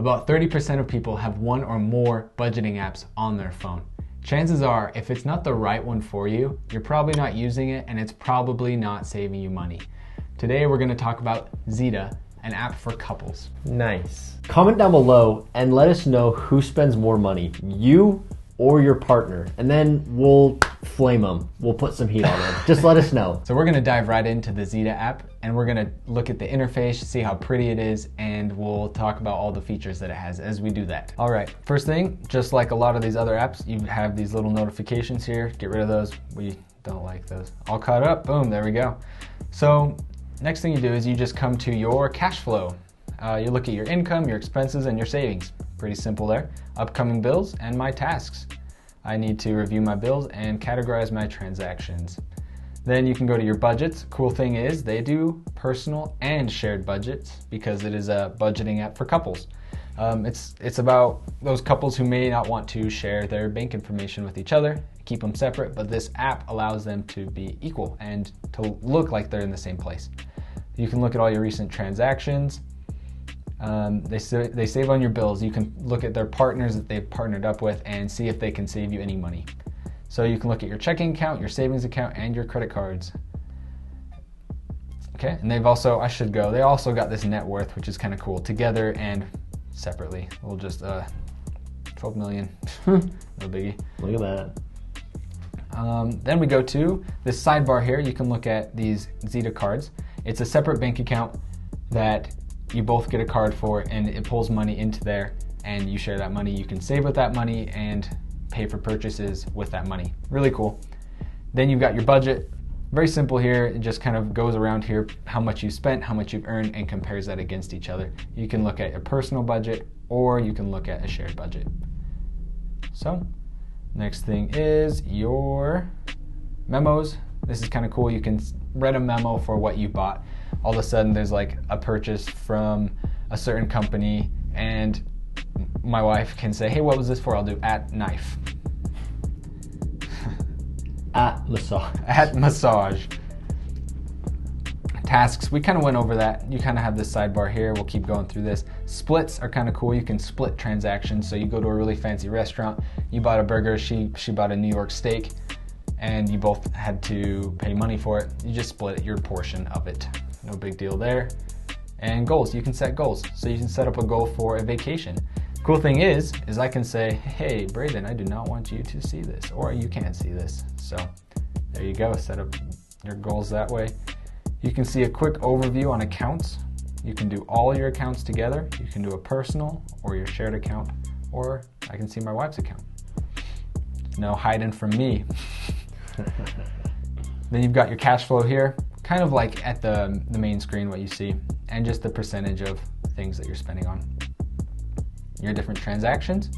About 30% of people have one or more budgeting apps on their phone. Chances are, if it's not the right one for you, you're probably not using it and it's probably not saving you money. Today, we're gonna talk about Zeta, an app for couples. Nice. Comment down below and let us know who spends more money, you or your partner, and then we'll flame them. We'll put some heat on it. Just let us know. So we're gonna dive right into the Zeta app and we're gonna look at the interface, see how pretty it is, and we'll talk about all the features that it has as we do that. All right, first thing, just like a lot of these other apps, you have these little notifications here. Get rid of those, we don't like those. All caught up, boom, there we go. So next thing you do is you just come to your cash flow. You look at your income, your expenses, and your savings. Pretty simple there. Upcoming bills and my tasks. I need to review my bills and categorize my transactions. Then you can go to your budgets. Cool thing is they do personal and shared budgets because it is a budgeting app for couples. It's about those couples who may not want to share their bank information with each other, keep them separate, but this app allows them to be equal and to look like they're in the same place. You can look at all your recent transactions. They save on your bills. You can look at their partners that they've partnered up with and see if they can save you any money. So you can look at your checking account, your savings account, and your credit cards. Okay, and they've also, they also got this net worth, which is kind of cool, together and separately. We'll just, 12 million, no biggie. Look at that. Then we go to this sidebar here. You can look at these Zeta cards. It's a separate bank account that you both get a card for, and it pulls money into there and you share that money. You can save with that money and pay for purchases with that money. Really cool. Then you've got your budget. Very simple here. It just kind of goes around here, how much you spent, how much you've earned, and compares that against each other. You can look at a personal budget or you can look at a shared budget. So next thing is your memos. This is kind of cool. You can read a memo for what you bought. All of a sudden there's like a purchase from a certain company and my wife can say, hey, what was this for? I'll do at knife. At massage. At massage. Tasks, we kind of went over that. You kind of have this sidebar here. We'll keep going through this. Splits are kind of cool. You can split transactions. So you go to a really fancy restaurant, you bought a burger, she bought a New York steak, and you both had to pay money for it. You just split your portion of it. No big deal there. And goals, you can set goals. So you can set up a goal for a vacation. Cool thing is I can say, hey, Braden, I do not want you to see this, or you can't see this. So there you go, set up your goals that way. You can see a quick overview on accounts. You can do all your accounts together. You can do a personal or your shared account, or I can see my wife's account. No hiding from me. Then you've got your cash flow here, kind of like at the main screen, what you see, and just the percentage of things that you're spending on. Your different transactions,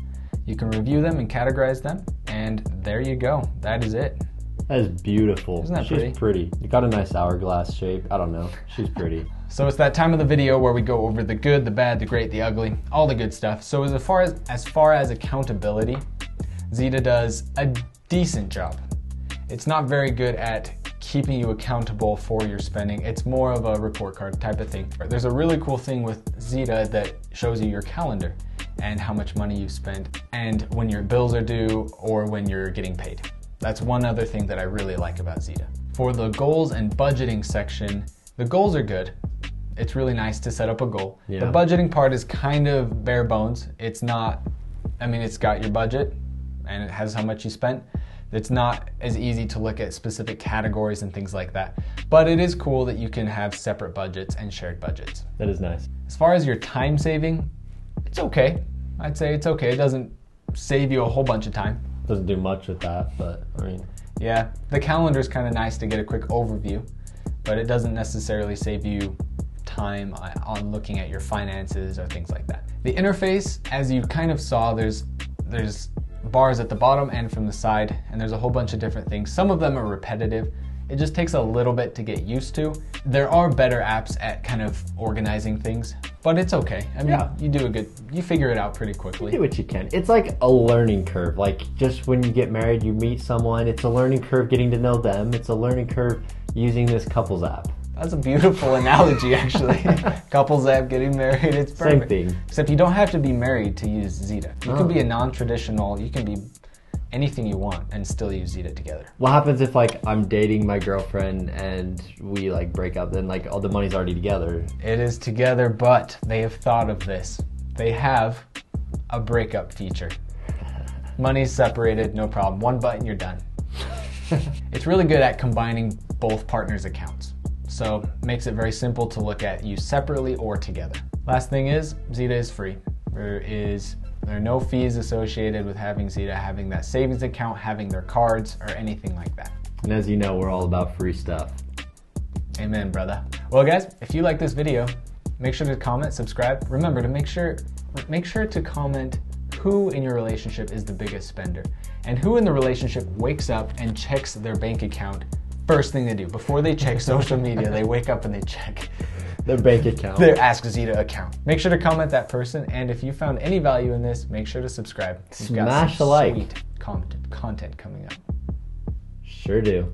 you can review them and categorize them, and there you go, that is it. That is beautiful. Isn't that pretty? She's pretty. You got a nice hourglass shape, I don't know, she's pretty. So it's that time of the video where we go over the good, the bad, the great, the ugly, all the good stuff. So as far as accountability, Zeta does a decent job. It's not very good at keeping you accountable for your spending. It's more of a report card type of thing. There's a really cool thing with Zeta that shows you your calendar and how much money you spend and when your bills are due or when you're getting paid. That's one other thing that I really like about Zeta. For the goals and budgeting section, the goals are good. It's really nice to set up a goal. Yeah. The budgeting part is kind of bare bones. It's not, I mean, it's got your budget and it has how much you spent. It's not as easy to look at specific categories and things like that, but it is cool that you can have separate budgets and shared budgets. That is nice. As far as your time saving, it's okay. I'd say it's okay. It doesn't save you a whole bunch of time. Doesn't do much with that, but I mean. Yeah, the calendar is kind of nice to get a quick overview, but it doesn't necessarily save you time on looking at your finances or things like that. The interface, as you kind of saw, there's bars at the bottom and from the side, and there's a whole bunch of different things. Some of them are repetitive. It just takes a little bit to get used to. There are better apps at kind of organizing things, but it's okay. I mean, you do you figure it out pretty quickly. You do what you can. It's like a learning curve. Like just when you get married, you meet someone, it's a learning curve getting to know them. It's a learning curve using this couples app. That's a beautiful analogy, actually. Couples app, getting married, it's perfect. Same thing. Except you don't have to be married to use Zeta. You can be a non-traditional, you can be anything you want and still use Zeta together. What happens if like I'm dating my girlfriend and we like break up, then like all the money's already together? It is together, but they have thought of this. They have a breakup feature. Money's separated, no problem. One button, you're done. It's really good at combining both partners' accounts. So makes it very simple to look at you separately or together. Last thing is, Zeta is free. There are no fees associated with having Zeta, having that savings account, having their cards, or anything like that. And as you know, we're all about free stuff. Amen, brother. Well guys, if you like this video, make sure to comment, subscribe. Remember to make sure to comment who in your relationship is the biggest spender and who in the relationship wakes up and checks their bank account first thing they do. Before they check social media, they wake up and they check their bank account, their Ask Zeta account. Make sure to comment that person, and if you found any value in this, make sure to subscribe. Smash the like. Sweet content coming up. Sure do.